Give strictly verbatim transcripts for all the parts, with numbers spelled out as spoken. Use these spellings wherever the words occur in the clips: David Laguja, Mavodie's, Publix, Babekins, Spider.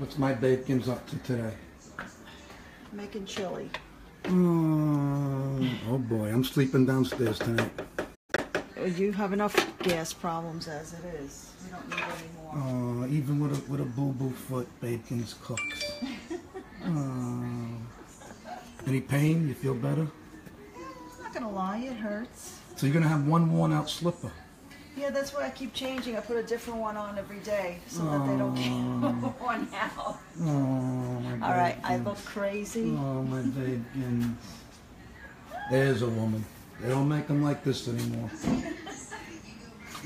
What's my Babekins up to today? Making chili. Mm, oh boy, I'm sleeping downstairs tonight. You have enough gas problems as it is. You don't need any more. Uh, even with a, with a boo-boo foot, Babekins cooks. uh, any pain? You feel better? Yeah, I'm not going to lie, it hurts. So you're going to have one worn-out slipper? Yeah, that's why I keep changing. I put a different one on every day so oh. that they don't get worn out. Oh, my God. All right, I look crazy. Oh, my Babekins. There's a woman. They don't make them like this anymore. I'm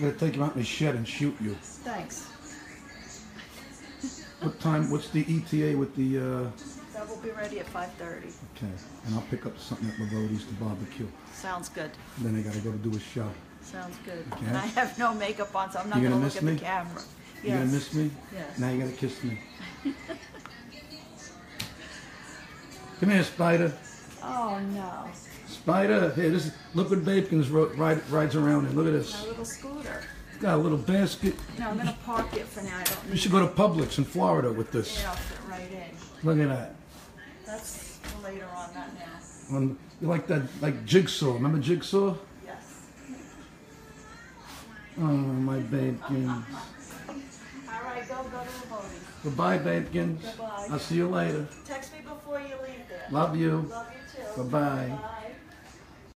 going to take you out in the shed and shoot you. Thanks. What time, what's the E T A with the... Uh... That will be ready at five thirty. Okay, and I'll pick up something at Mavodie's to barbecue. Sounds good. And then I got to go to do a show. Sounds good. Okay. And I have no makeup on, so I'm not going to look at me? the camera. Yes. You're going to miss me? Yes. Now you got to kiss me. Come here, Spider. Oh, no. Spider, hey, this is, look what Babekins ride, rides around in. Look at this. My little scooter. Got a little basket. No, I'm going to park it for now. I don't need You should it. go to Publix in Florida with this. Yeah, I'll fit right in. Look at that. That's later on, not now. Um, you like that, like Jigsaw. Remember Jigsaw? Yes. Oh, my Babekins. All right, go, go to the voting. Goodbye, Babekins. Goodbye. I'll see you later. Text me before you leave there. Love you. Love you, too. Bye-bye.